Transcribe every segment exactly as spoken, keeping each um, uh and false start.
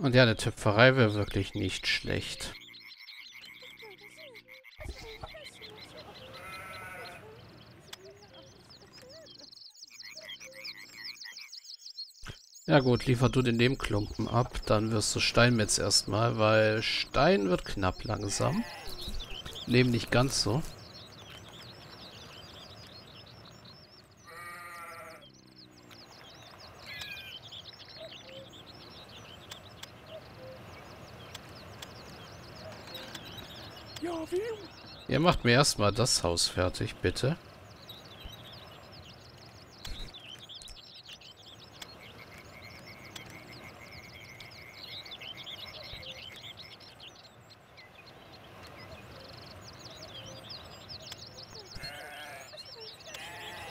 Und ja, eine Töpferei wäre wirklich nicht schlecht. Ja gut, liefer du den Nebenklumpen ab, dann wirst du Steinmetz erstmal, weil Stein wird knapp langsam. Lehm nicht ganz so. Ihr macht mir erstmal das Haus fertig, bitte.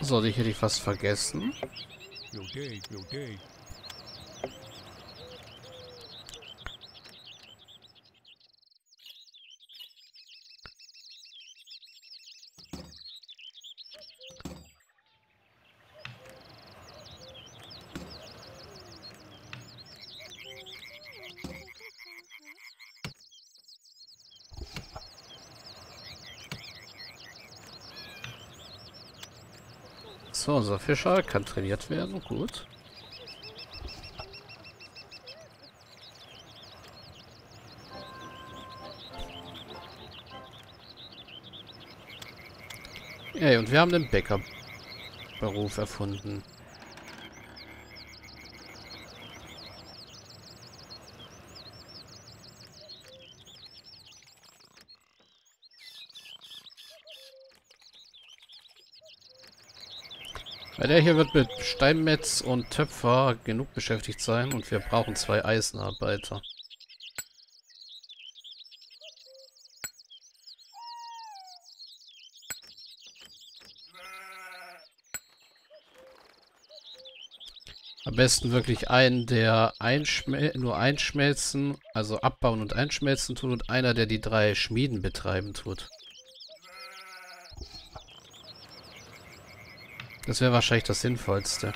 So, die hätte ich fast vergessen. So, unser Fischer kann trainiert werden, gut. Ja, und wir haben den Bäckerberuf erfunden. Weil der hier wird mit Steinmetz und Töpfer genug beschäftigt sein und wir brauchen zwei Eisenarbeiter. Am besten wirklich einen, der einschmel- nur einschmelzen, also abbauen und einschmelzen tut und einer, der die drei Schmieden betreiben tut. Das wäre wahrscheinlich das Sinnvollste.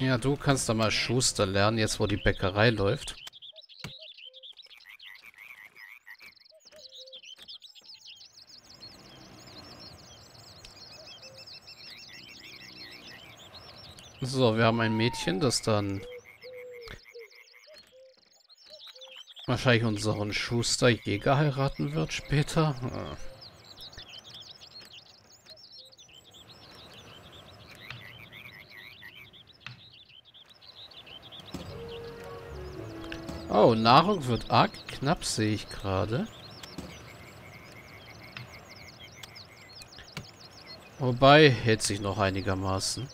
Ja, du kannst da mal Schuster lernen, jetzt wo die Bäckerei läuft. So, wir haben ein Mädchen, das dann wahrscheinlich unseren Schusterjäger heiraten wird später. Ah. Oh, Nahrung wird arg knapp, sehe ich gerade. Wobei, hält sich noch einigermaßen.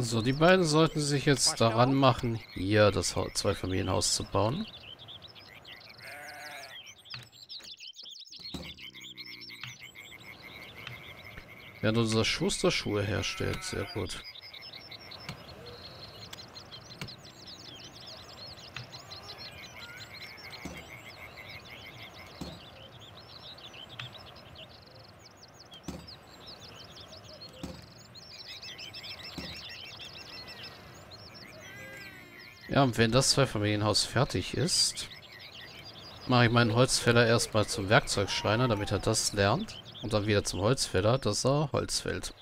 So, die beiden sollten sich jetzt daran machen, hier das Zweifamilienhaus zu bauen. Während unser Schuster Schuhe herstellt, sehr gut. Ja, und wenn das Zweifamilienhaus fertig ist, mache ich meinen Holzfäller erstmal zum Werkzeugschreiner, damit er das lernt. Und dann wieder zum Holzfäller, dass er Holz fällt.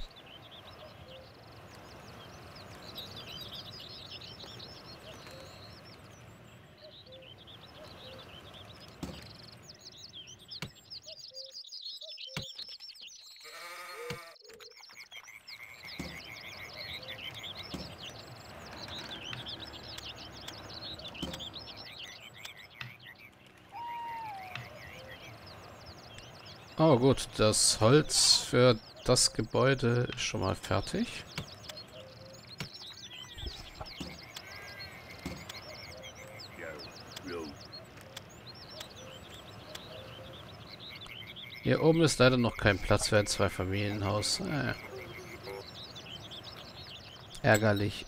Oh gut, das Holz für das Gebäude ist schon mal fertig. Hier oben ist leider noch kein Platz für ein Zweifamilienhaus. Äh. Ärgerlich.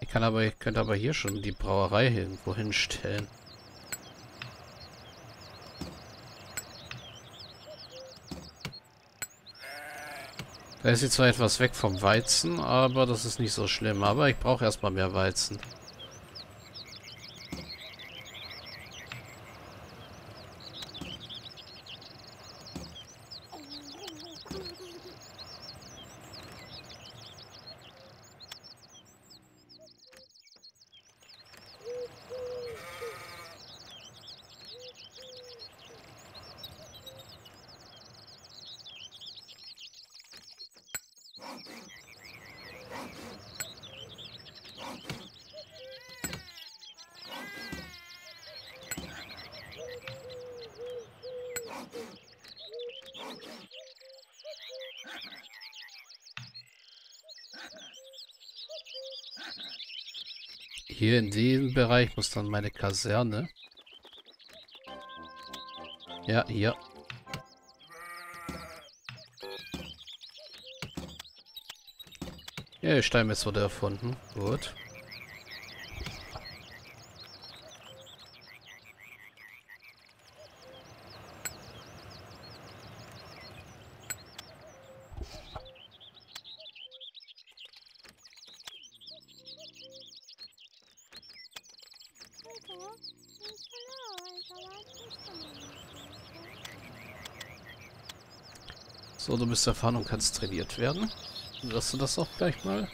Ich kann aber, ich könnte aber hier schon die Brauerei irgendwo hinstellen. Da ist sie zwar etwas weg vom Weizen, aber das ist nicht so schlimm. Aber ich brauche erstmal mehr Weizen. Hier in diesem Bereich muss dann meine Kaserne. Ja, hier. Ja, der Steinmetz wurde erfunden. Gut. So, du bist erfahren und kannst trainiert werden. Lass du das auch gleich mal.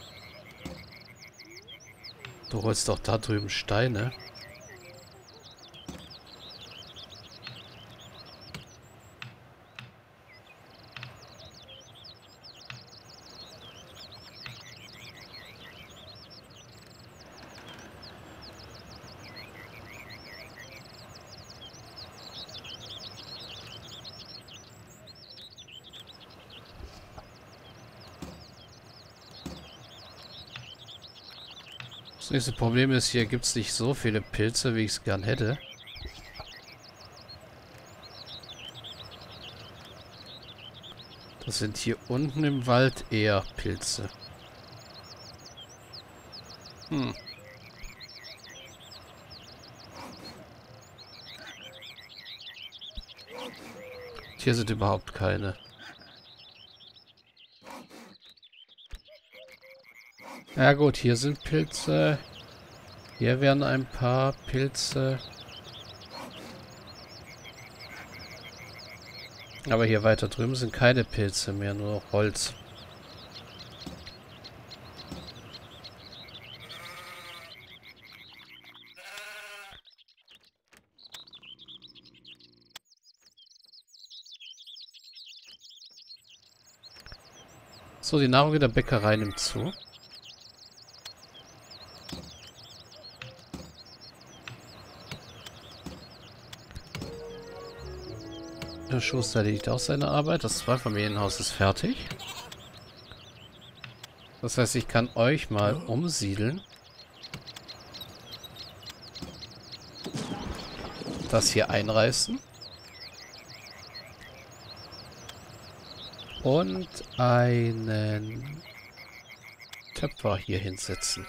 Du holst doch da drüben Steine. Das nächste Problem ist, hier gibt es nicht so viele Pilze, wie ich es gern hätte. Das sind hier unten im Wald eher Pilze. Hm. Hier sind überhaupt keine. Ja gut, hier sind Pilze. Hier wären ein paar Pilze. Aber hier weiter drüben sind keine Pilze mehr, nur noch Holz. So, die Nahrung in der Bäckerei nimmt zu. Der Schuster erledigt auch seine Arbeit. Das Zweifamilienhaus ist fertig. Das heißt, ich kann euch mal umsiedeln. Das hier einreißen. Und einen Töpfer hier hinsetzen.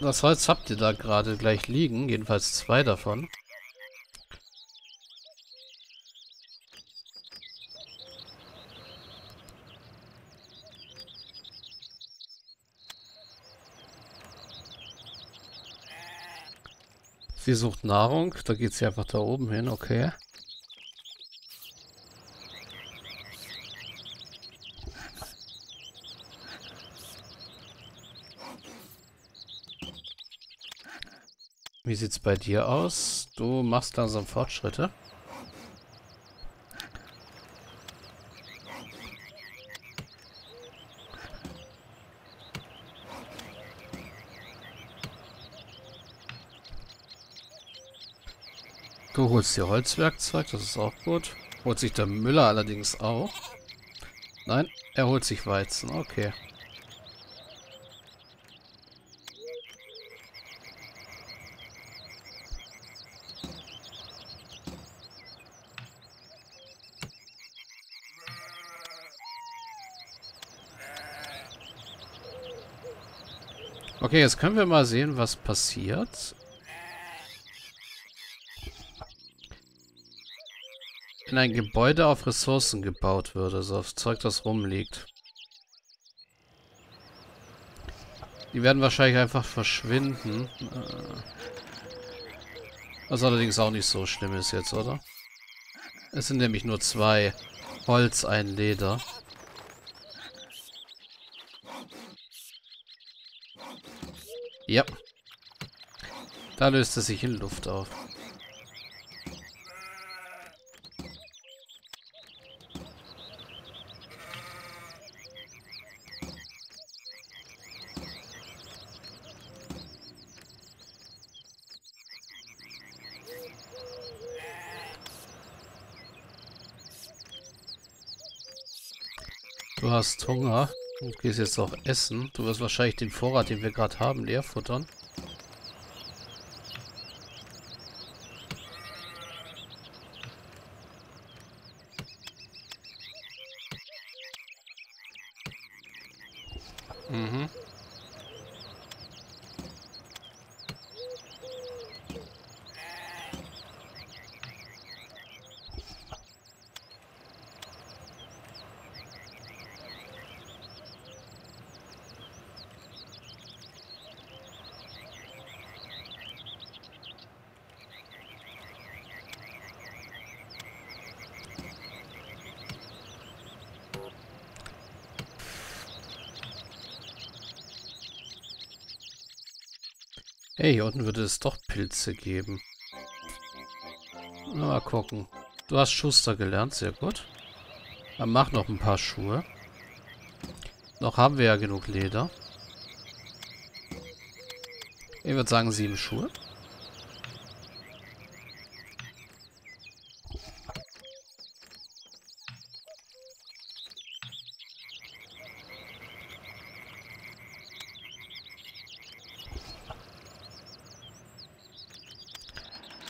Das Holz habt ihr da gerade gleich liegen. Jedenfalls zwei davon. Sie sucht Nahrung. Da geht sie einfach da oben hin. Okay. Wie sieht's bei dir aus? Du machst langsam Fortschritte. Du holst dir Holzwerkzeug, das ist auch gut. Holt sich der Müller allerdings auch. Nein, er holt sich Weizen, okay. Okay, jetzt können wir mal sehen, was passiert. Wenn ein Gebäude auf Ressourcen gebaut würde, also auf Zeug, das rumliegt. Die werden wahrscheinlich einfach verschwinden. Was allerdings auch nicht so schlimm ist jetzt, oder? Es sind nämlich nur zwei Holz, ein Leder. Ja. Da löst es sich in Luft auf. Du hast Hunger. Du gehst jetzt auch essen. Du wirst wahrscheinlich den Vorrat, den wir gerade haben, leer futtern. Mhm. Hey, hier unten würde es doch Pilze geben. Mal gucken. Du hast Schuster gelernt, sehr gut. Dann mach noch ein paar Schuhe. Noch haben wir ja genug Leder. Ich würde sagen sieben Schuhe.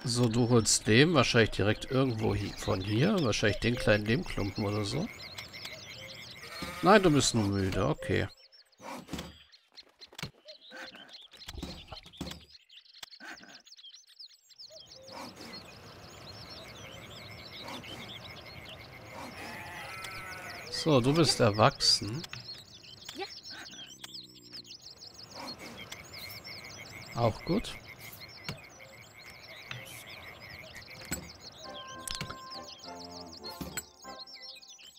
So, du holst Lehm, wahrscheinlich direkt irgendwo hier, von hier. Wahrscheinlich den kleinen Lehmklumpen oder so. Nein, du bist nur müde. Okay. So, du bist erwachsen. Auch gut.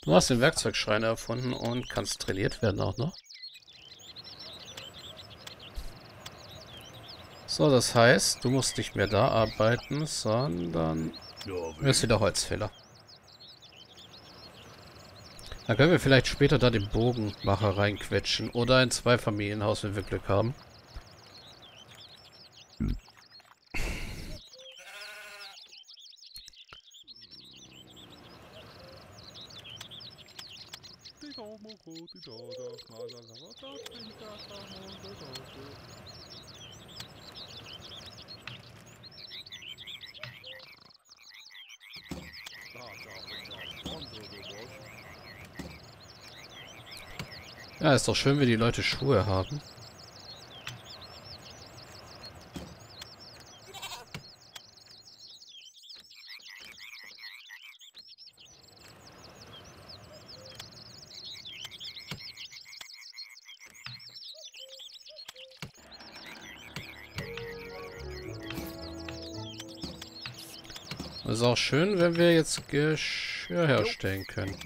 Du hast den Werkzeugschreiner erfunden und kannst trainiert werden auch noch. So, das heißt, du musst nicht mehr da arbeiten, sondern du wirst wieder Holzfäller. Dann können wir vielleicht später da den Bogenmacher reinquetschen oder ein Zweifamilienhaus, wenn wir Glück haben. Ja, ist doch schön, wenn die Leute Schuhe haben. Ist auch schön, wenn wir jetzt Geschirr herstellen können.